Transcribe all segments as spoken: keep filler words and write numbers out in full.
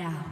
down.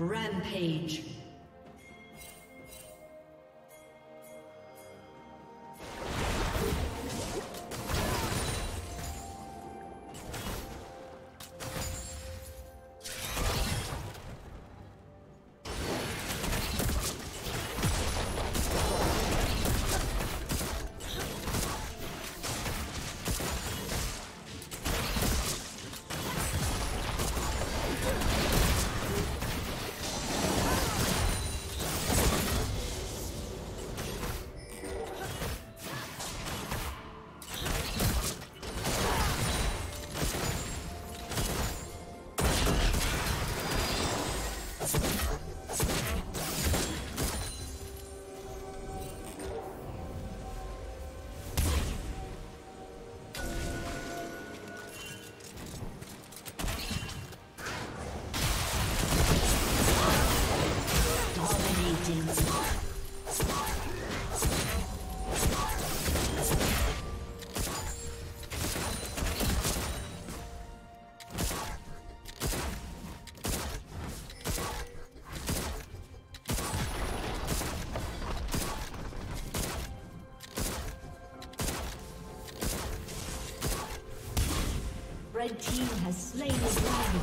Rampage. The red team has slain the dragon.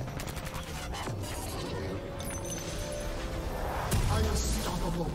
Unstoppable.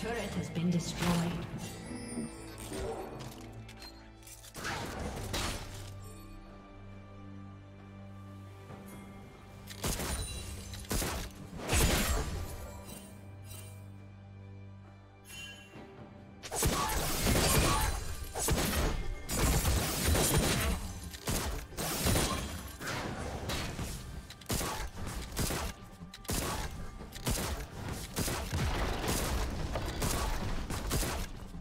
turret has been destroyed.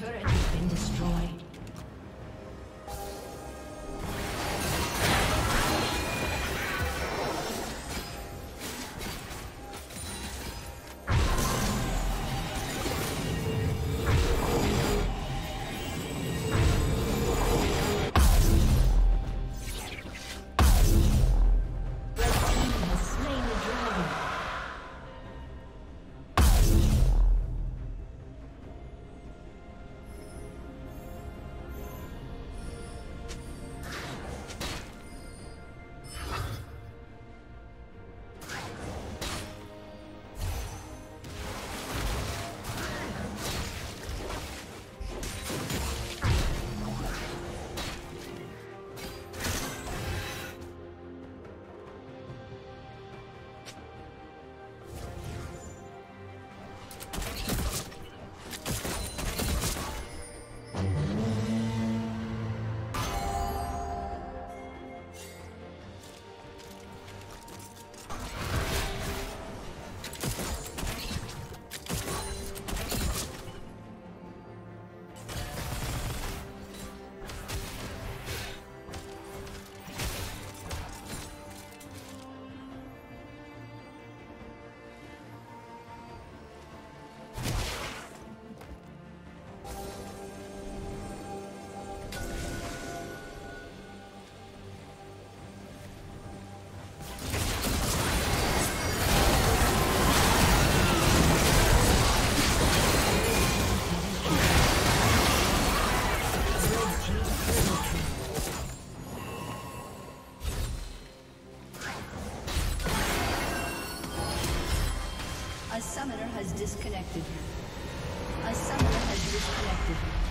turret has been destroyed. disconnected. A summoner has disconnected.